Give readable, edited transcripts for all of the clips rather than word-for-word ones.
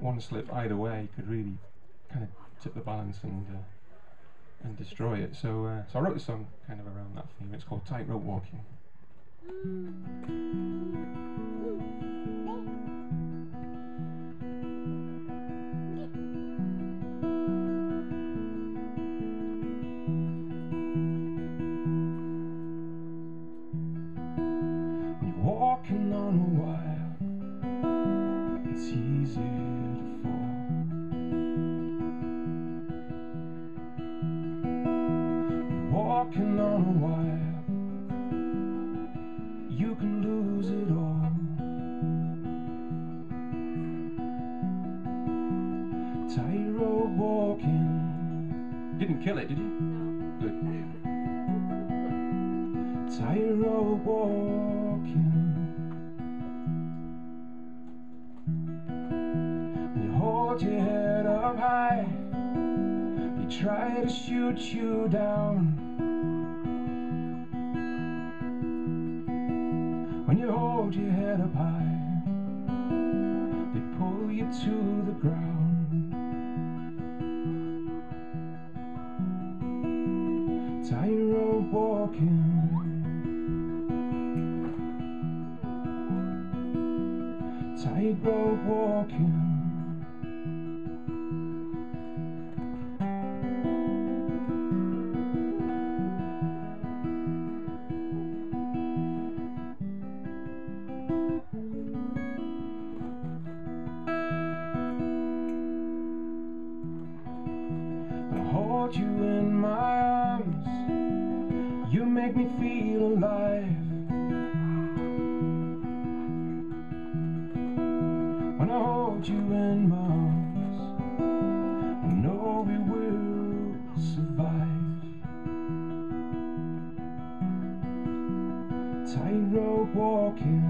one slip either way could really kind of tip the balance and destroy it. So I wrote a song kind of around that theme. It's called Tightrope Walking. You're walking on a wire, it's easy to fall. You're walking on a wire, you can lose it all. Tightrope walking. Didn't kill it, did you? No. Good. Yeah. Tightrope walking. When you hold your head up high, they try to shoot you down. When you hold your head up high, they pull you to the ground. Tightrope walking. Tightrope walking. Hold you in my arms, you make me feel alive. When I hold you in my arms, I know we will survive. Tightrope walking.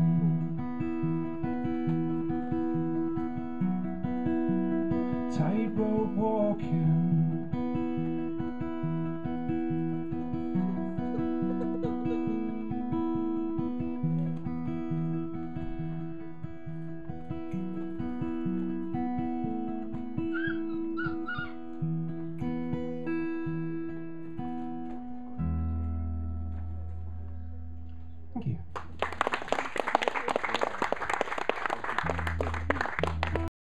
Tightrope walking.